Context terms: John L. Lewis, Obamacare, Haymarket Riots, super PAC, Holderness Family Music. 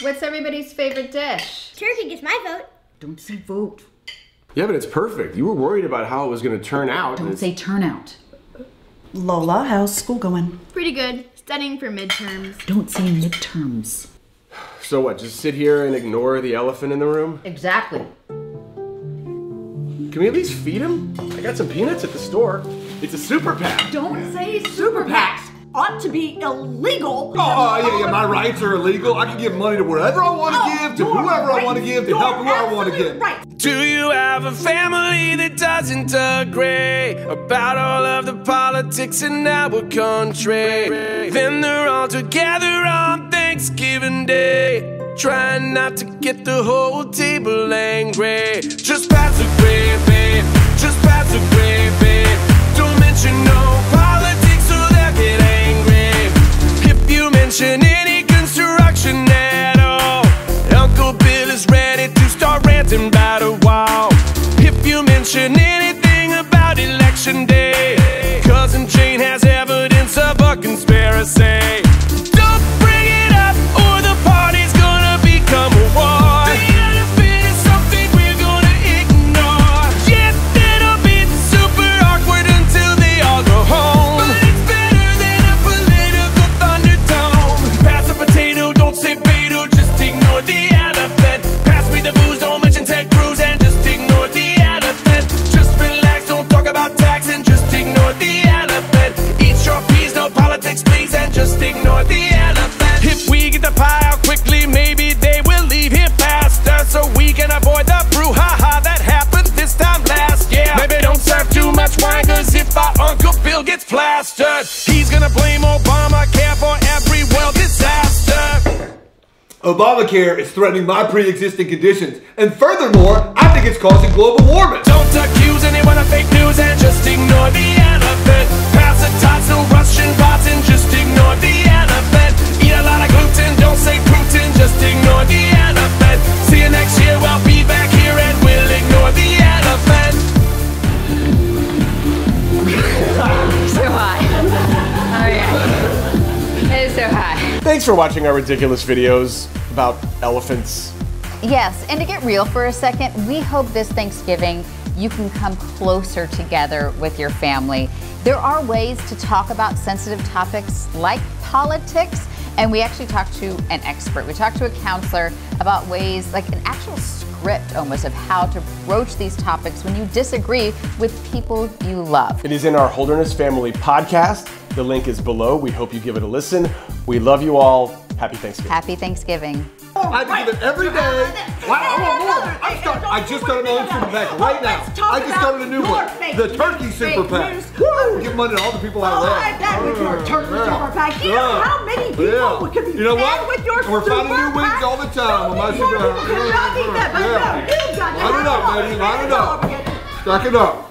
What's everybody's favorite dish? Turkey gets my vote. Don't say vote. Yeah, but it's perfect. You were worried about how it was going to turn out. Don't say turn out. Lola, how's school going? Pretty good. Studying for midterms. Don't say midterms. So what, just sit here and ignore the elephant in the room? Exactly. Can we at least feed him? I got some peanuts at the store. It's a super PAC. Don't say super PACs. Ought to be illegal. Oh, yeah, yeah, my rights are illegal. I can give money to wherever I want to give, to whoever I want to give, to help who I want to give. Right. Do you have a family that doesn't agree about all of the politics in our country? Then they're all together on Thanksgiving Day, trying not to get the whole table angry. Just pass the gravy, just pass the gravy. Don't mention no politics so they'll get angry. If you mention any construction at all, Uncle Bill is ready to start ranting about a wall. If you mention anything about election day, Cousin Jane has evidence of a conspiracy. He's gonna blame Obamacare for every world disaster. Obamacare is threatening my pre-existing conditions, and furthermore, I think it's causing global warming. Don't accuse anyone of fake news and just ignore the elephant. Pass the tots and Russian bots and just ignore the elephant. Eat a lot of gluten, don't say gluten, just ignore the elephant. See you next year, I'll be back here and we'll ignore the elephant. Thanks for watching our ridiculous videos about elephants. Yes, and to get real for a second, we hope this Thanksgiving you can come closer together with your family. There are ways to talk about sensitive topics like politics, and we actually talked to an expert. We talked to a counselor about ways, like an actual script almost, of how to broach these topics when you disagree with people you love. It is in our Holderness Family podcast. The link is below. We hope you give it a listen. We love you all. Happy Thanksgiving. Happy Thanksgiving. Oh, I have to give it every day. Wow, I want more. I just got an old super PAC right now. I just started a new one. The turkey super PAC. Give money to all the people out there. I bet with your turkey super PAC. You know how many people could be fed with your super PAC? We're finding new wins all the time on my super PAC. I don't know, baby. I don't know. Stack it up.